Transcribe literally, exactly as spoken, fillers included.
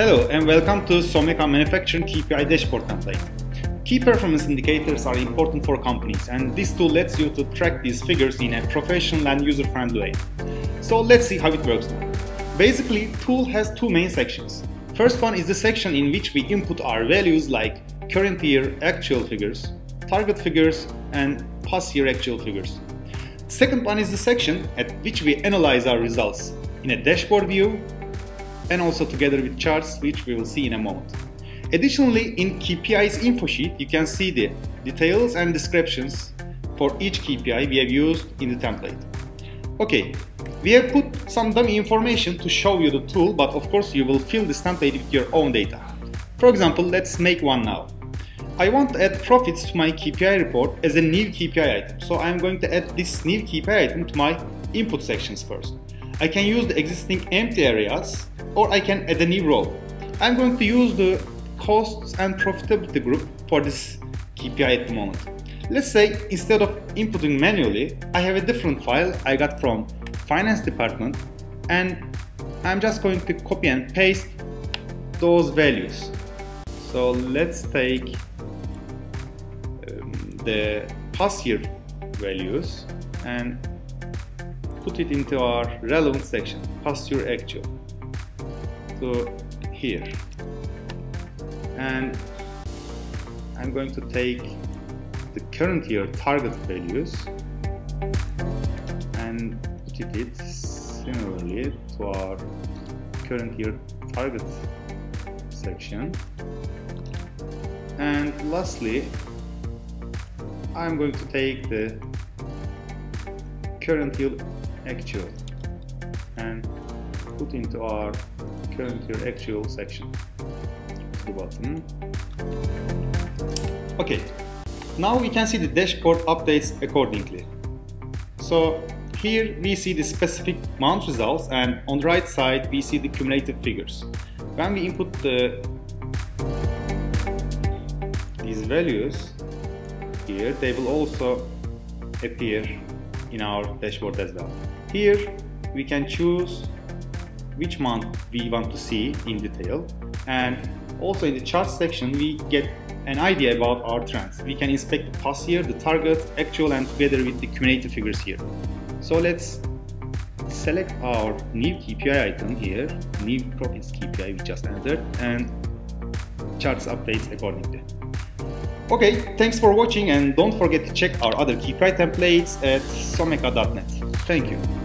Hello and welcome to Someka Manufacturing K P I Dashboard Template. Key performance indicators are important for companies, and this tool lets you to track these figures in a professional and user-friendly way. So let's see how it works now. Basically, the tool has two main sections. First one is the section in which we input our values like current year actual figures, target figures, and past year actual figures. Second one is the section at which we analyze our results in a dashboard view and also together with charts, which we will see in a moment. Additionally, in K P I's info sheet, you can see the details and descriptions for each K P I we have used in the template. Okay, we have put some dummy information to show you the tool, but of course you will fill this template with your own data. For example, let's make one now. I want to add profits to my K P I report as a new K P I item. So I'm going to add this new K P I item to my input sections first. I can use the existing empty areas, or I can add a new row. I'm going to use the costs and profitability group for this K P I at the moment. Let's say instead of inputting manually, I have a different file I got from finance department, and I'm just going to copy and paste those values. So let's take um, the past year values and put it into our relevant section, past year actual. So here, and I'm going to take the current year target values and put it similarly to our current year target section. And lastly, I'm going to take the current year actual and put into our current year actual section to the bottom. Okay, now we can see the dashboard updates accordingly. So here we see the specific month results, and on the right side we see the cumulative figures. When we input the, these values here, they will also appear in our dashboard as well. Here we can choose which month we want to see in detail, and also in the chart section we get an idea about our trends. We can inspect the past year, the target, actual, and together with the cumulative figures here. So let's select our new K P I item here, new profits K P I we just entered, and charts updates accordingly. Okay, thanks for watching, and don't forget to check our other K P I templates at someka dot net. Thank you.